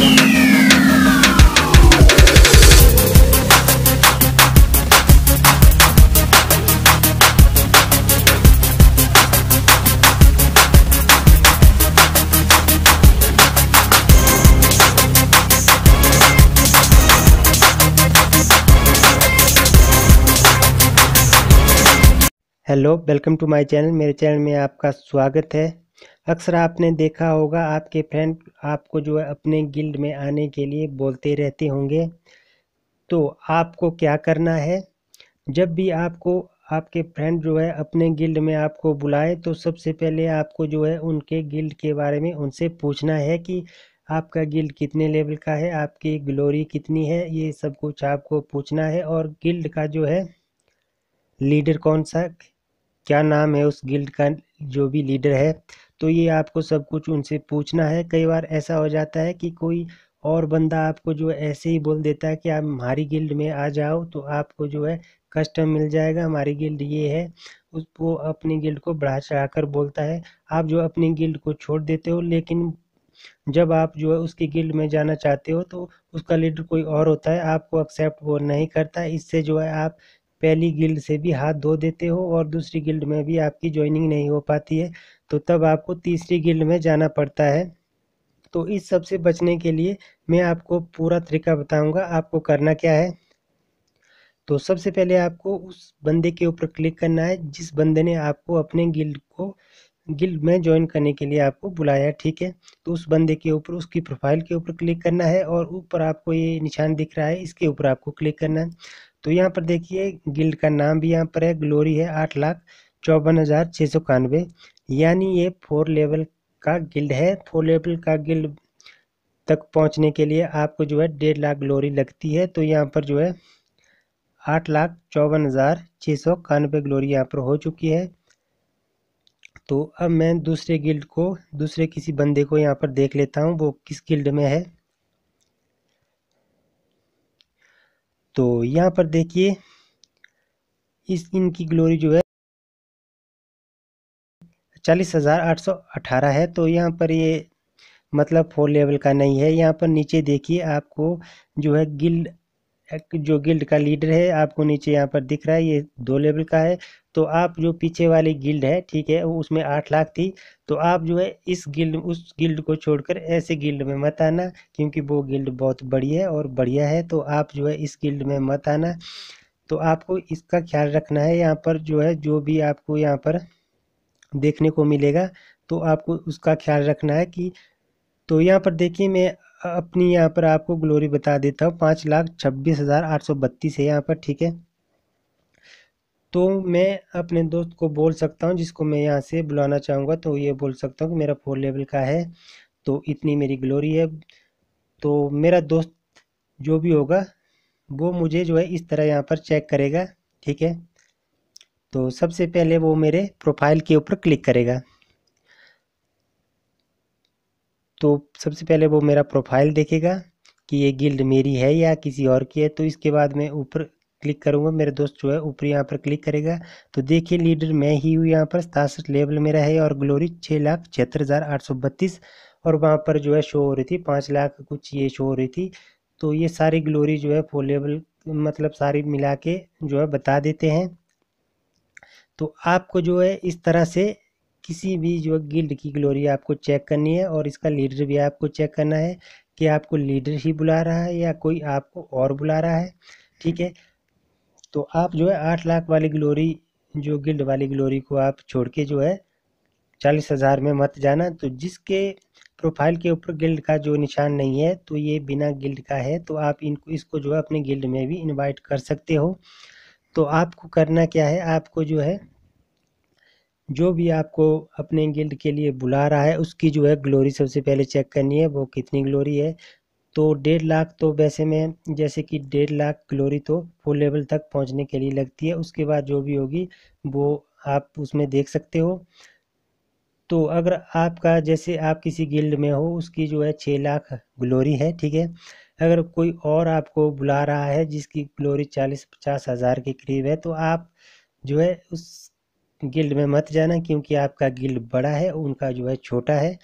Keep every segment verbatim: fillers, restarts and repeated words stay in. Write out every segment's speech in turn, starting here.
Hello, welcome to my channel. मेरे channel में आपका स्वागत है। अक्सर आपने देखा होगा आपके फ्रेंड आपको जो है अपने गिल्ड में आने के लिए बोलते रहते होंगे। तो आपको क्या करना है, जब भी आपको आपके फ्रेंड जो है अपने गिल्ड में आपको बुलाए तो सबसे पहले आपको जो है उनके गिल्ड के बारे में उनसे पूछना है कि आपका गिल्ड कितने लेवल का है, आपकी ग्लोरी कितनी है, ये सब कुछ आपको पूछना है। और गिल्ड का जो है लीडर कौन सा, क्या नाम है उस गिल्ड का जो भी लीडर है, तो ये आपको सब कुछ उनसे पूछना है। कई बार ऐसा हो जाता है कि कोई और बंदा आपको जो ऐसे ही बोल देता है कि आप हमारी गिल्ड में आ जाओ तो आपको जो है कस्टम मिल जाएगा, हमारी गिल्ड ये है। उसको अपनी गिल्ड को बढ़ा चढ़ाकर बोलता है। आप जो अपनी गिल्ड को छोड़ देते हो, लेकिन जब आप जो है उसकी गिल्ड में जाना चाहते हो तो उसका लीडर कोई और होता है, आपको एक्सेप्ट वो नहीं करता। इससे जो है आप पहली गिल्ड से भी हाथ धो देते हो और दूसरी गिल्ड में भी आपकी ज्वाइनिंग नहीं हो पाती है, तो तब आपको तीसरी गिल्ड में जाना पड़ता है। तो इस सब से बचने के लिए मैं आपको पूरा तरीका बताऊंगा आपको करना क्या है। तो सबसे पहले आपको उस बंदे के ऊपर क्लिक करना है जिस बंदे ने आपको अपने गिल्ड को गिल्ड में ज्वाइन करने के लिए आपको बुलाया, ठीक है। तो उस बंदे के ऊपर उसकी प्रोफाइल के ऊपर क्लिक करना है और ऊपर आपको ये निशान दिख रहा है, इसके ऊपर आपको क्लिक करना है। तो यहाँ पर देखिए गिल्ड का नाम भी यहाँ पर है, ग्लोरी है आठ लाख चौवन हज़ार छः सौ इक्यानवे, यानी ये फोर लेवल का गिल्ड है। फोर लेवल का गिल्ड तक पहुँचने के लिए आपको जो है डेढ़ लाख ग्लोरी लगती है। तो यहाँ पर जो है आठ लाख चौवन हज़ार छः सौ इक्यानवे ग्लोरी यहाँ पर हो चुकी है। तो अब मैं दूसरे गिल्ड को, दूसरे किसी बंदे को यहाँ पर देख लेता हूँ वो किस गिल्ड में है। तो यहाँ पर देखिए इस इनकी ग्लोरी जो है चालीस हज़ार आठ सौ अठारह है। तो यहाँ पर ये मतलब फोर लेवल का नहीं है। यहाँ पर नीचे देखिए आपको जो है गिल्ड जो गिल्ड का लीडर है आपको नीचे यहाँ पर दिख रहा है, ये दो लेवल का है। तो आप जो पीछे वाली गिल्ड है, ठीक है, उसमें आठ लाख थी, तो आप जो है इस गिल्ड उस गिल्ड को छोड़कर ऐसे गिल्ड में मत आना, क्योंकि वो गिल्ड बहुत बड़ी है और बढ़िया है। तो आप जो है इस गिल्ड में मत आना, तो आपको इसका ख्याल रखना है। यहाँ पर जो है जो भी आपको यहाँ पर देखने को मिलेगा तो आपको उसका ख्याल रखना है कि। तो यहाँ पर देखिए मैं अपनी यहाँ पर आपको ग्लोरी बता देता हूँ, पाँच लाख छब्बीस हज़ार आठ सौ बत्तीस है यहाँ पर, ठीक है। तो मैं अपने दोस्त को बोल सकता हूँ जिसको मैं यहाँ से बुलाना चाहूँगा, तो ये बोल सकता हूँ कि मेरा फोर लेवल का है, तो इतनी मेरी ग्लोरी है। तो मेरा दोस्त जो भी होगा वो मुझे जो है इस तरह यहाँ पर चेक करेगा, ठीक है। तो सबसे पहले वो मेरे प्रोफाइल के ऊपर क्लिक करेगा। तो सबसे पहले वो मेरा प्रोफाइल देखेगा कि ये गिल्ड मेरी है या किसी और की है। तो इसके बाद मैं ऊपर क्लिक करूंगा, मेरे दोस्त जो है ऊपर यहाँ पर क्लिक करेगा। तो देखिए लीडर मैं ही हूँ, यहाँ पर सतासठ लेवल मेरा है और ग्लोरी छः लाख छिहत्तर हज़ार आठ सौ बत्तीस और वहाँ पर जो है शो हो रही थी पाँच लाख कुछ ये शो हो रही थी। तो ये सारी ग्लोरी जो है फोर लेवल मतलब सारी मिला के जो है बता देते हैं। तो आपको जो है इस तरह से किसी भी जो गिल्ड की ग्लोरी आपको चेक करनी है और इसका लीडर भी आपको चेक करना है कि आपको लीडर ही बुला रहा है या कोई आपको और बुला रहा है, ठीक है। तो आप जो है आठ लाख वाली ग्लोरी जो गिल्ड वाली ग्लोरी को आप छोड़ के जो है चालीस हज़ार में मत जाना। तो जिसके प्रोफाइल के ऊपर गिल्ड का जो निशान नहीं है तो ये बिना गिल्ड का है, तो आप इनको इसको जो है अपने गिल्ड में भी इनवाइट कर सकते हो। तो आपको करना क्या है, आपको जो है जो भी आपको अपने गिल्ड के लिए बुला रहा है उसकी जो है ग्लोरी सबसे पहले चेक करनी है, वो कितनी ग्लोरी है। तो डेढ़ लाख तो वैसे में जैसे कि डेढ़ लाख ग्लोरी तो फुल लेवल तक पहुंचने के लिए लगती है, उसके बाद जो भी होगी वो आप उसमें देख सकते हो। तो अगर आपका जैसे आप किसी गिल्ड में हो उसकी जो है छः लाख ग्लोरी है, ठीक है, अगर कोई और आपको बुला रहा है जिसकी ग्लोरी चालीस पचास हज़ार के करीब है तो आप जो है उस गिल्ड में मत जाना, क्योंकि आपका गिल्ड बड़ा है उनका जो है छोटा है।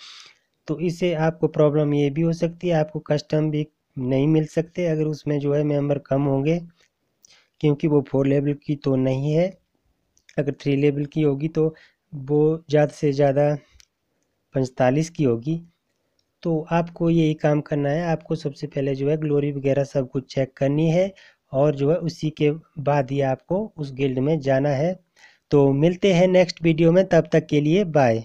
तो इससे आपको प्रॉब्लम ये भी हो सकती है, आपको कस्टम भी नहीं मिल सकते अगर उसमें जो है मेंबर कम होंगे, क्योंकि वो फोर लेवल की तो नहीं है। अगर थ्री लेवल की होगी तो वो ज़्यादा से ज़्यादा पैंतालीस की होगी। तो आपको यही काम करना है, आपको सबसे पहले जो है ग्लोरी वगैरह सब कुछ चेक करनी है और जो है उसी के बाद ही आपको उस गिल्ड में जाना है। तो मिलते हैं नेक्स्ट वीडियो में, तब तक के लिए बाय।